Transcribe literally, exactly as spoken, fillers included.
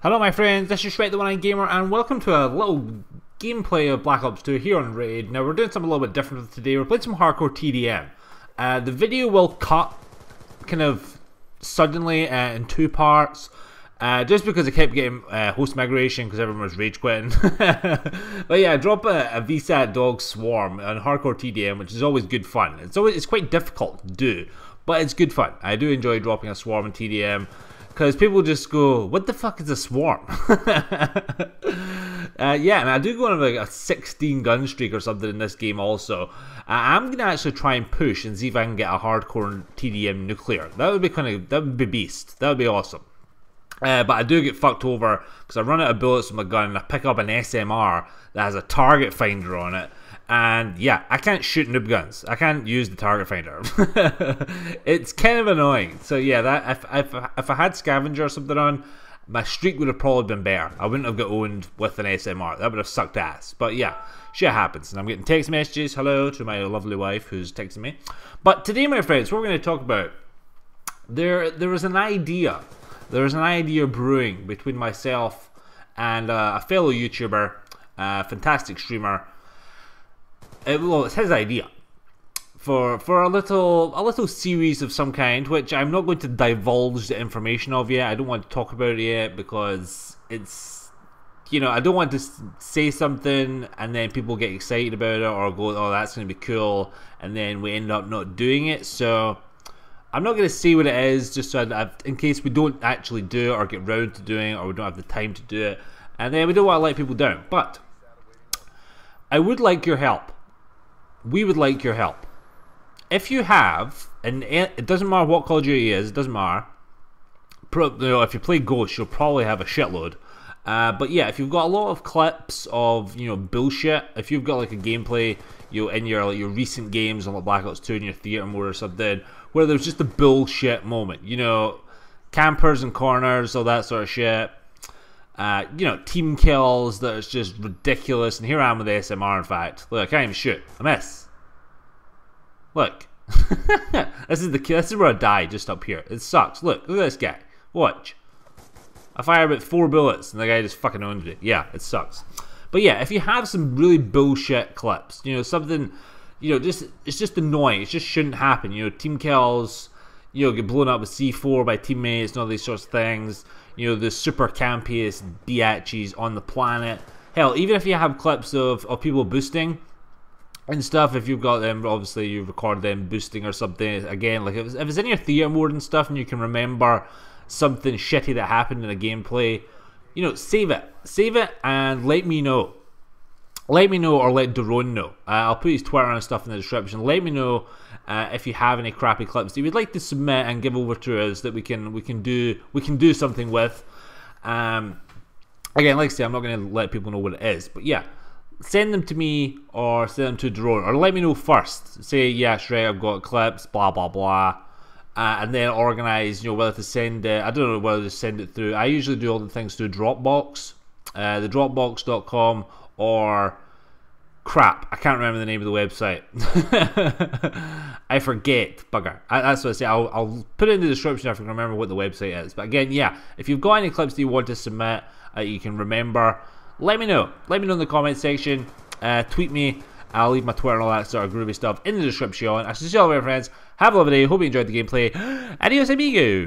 Hello my friends, this is Shrek the One Eye Gamer and welcome to a little gameplay of Black Ops Two here on Raid. Now we're doing something a little bit different today. We're playing some Hardcore T D M. Uh, the video will cut kind of suddenly uh, in two parts, uh, just because I kept getting uh, host migration because everyone was rage quitting. But yeah, I drop a, a V SAT dog swarm on Hardcore T D M, which is always good fun. It's always it's quite difficult to do, but it's good fun. I do enjoy dropping a swarm in T D M. Because people just go, what the fuck is a swarm? uh, yeah, and I do go on like a sixteen gun streak or something in this game also. Uh, I'm going to actually try and push and see if I can get a hardcore T D M nuclear. That would be kind of, that would be beast. That would be awesome. Uh, but I do get fucked over because I run out of bullets with my gun and I pick up an S M R that has a target finder on it. And yeah, I can't shoot noob guns. I can't use the target finder. It's kind of annoying. So yeah, that if, if, if I had Scavenger or something on, my streak would have probably been better. I wouldn't have got owned with an S M R. That would have sucked ass. But yeah, shit happens. And I'm getting text messages. Hello to my lovely wife who's texting me. But today, my friends, what we're going to talk about, there there was an idea. There was an idea brewing between myself and uh, a fellow YouTuber, uh, fantastic streamer. It, well, it's his idea for for a little a little series of some kind, which I'm not going to divulge the information of yet. I don't want to talk about it yet because it's, you know, I don't want to say something and then people get excited about it or go, oh, that's going to be cool, and then we end up not doing it. So I'm not going to say what it is, just so I, in case we don't actually do it or get round to doing it, or we don't have the time to do it, and then we don't want to let people down. But I would like your help. We would like your help. If you have, and it doesn't matter what Call of Duty is, it doesn't matter. Pro, you know, if you play Ghost, you'll probably have a shitload. Uh, but yeah, if you've got a lot of clips of, you know, bullshit, if you've got like a gameplay, you know, in your like your recent games on like Black Ops Two in your theater mode or something, where there's just a bullshit moment, you know, campers and corners, all that sort of shit. Uh, you know, team kills that is just ridiculous. And here I am with the S M R, in fact. Look, I can't even shoot. I miss. Look. This is the this is where I die, just up here. It sucks. Look, look at this guy. Watch. I fire about four bullets and the guy just fucking owned it. Yeah, it sucks. But yeah, if you have some really bullshit clips, you know, something, you know, just it's just annoying. It just shouldn't happen. You know, team kills, you know, get blown up with C four by teammates and all these sorts of things. You know, the super campiest Diachis on the planet. Hell, even if you have clips of, of people boosting and stuff, if you've got them, obviously you record them boosting or something. Again, like if it's, if it's in your theater mode and stuff and you can remember something shitty that happened in a gameplay, you know, save it. Save it and let me know. Let me know or let Darone know. Uh, I'll put his Twitter and stuff in the description. Let me know uh, if you have any crappy clips that you would like to submit and give over to us that we can we can do we can do something with. Um, again, like I say, I'm not going to let people know what it is, but yeah, send them to me or send them to Darone or let me know first. Say yeah, Shrek, I've got clips, blah blah blah, uh, and then organize, you know, whether to send it. I don't know whether to send it through. I usually do all the things through Dropbox, uh, the Dropbox dot com. Or crap, I can't remember the name of the website. I forget, bugger. I, that's what I say. I'll, I'll put it in the description if I can remember what the website is. But again, yeah, if you've got any clips that you want to submit, uh, you can remember, let me know. Let me know in the comment section. Uh, tweet me. I'll leave my Twitter and all that sort of groovy stuff in the description. I shall see you all, my friends. Have a lovely day. Hope you enjoyed the gameplay. Adios, amigo.